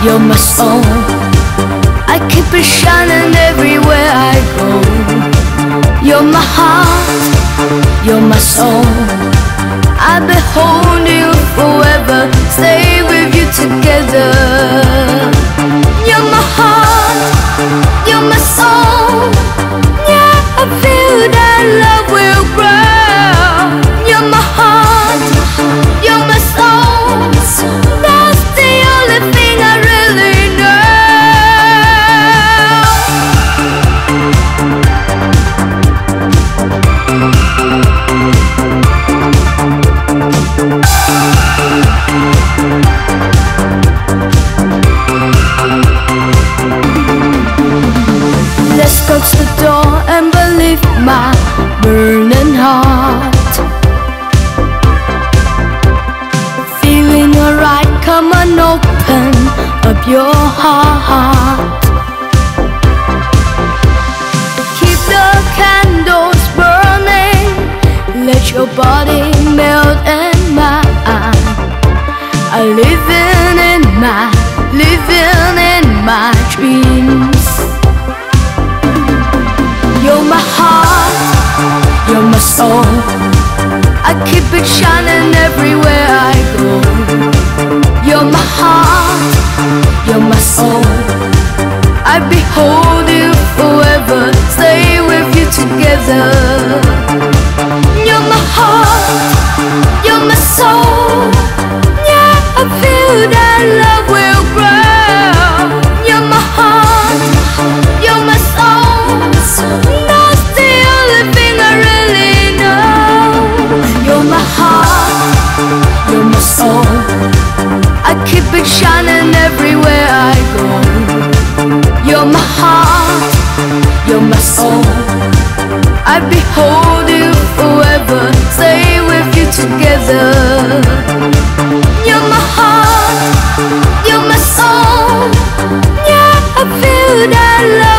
You're my soul, I keep it shining everywhere I go. You're my heart, you're my soul, I behold you forever, stay with you together. You're my heart, you're my soul, yeah, I feel that love will grow. You're my heart, you're my soul, that's the only thing I really know. Let's go to the door and believe my burning heart. Feeling alright, come on, open up your heart. Keep the candles burning, let your body melt in mine. I'm living in my dreams. You're my heart, you're my soul, I keep it shining everywhere I go. You're my heart, you're my soul, I behold you forever, stay with you together. You're my heart, you're my soul, yeah, I feel that love will grow. You're my heart, you're my soul, that's the only thing I really know. You're my heart, you're my soul, I keep it shining everywhere I go. You're my heart, you're my soul, I behold you forever, stay with you together. You're my heart, you're my soul, yeah, I feel that love.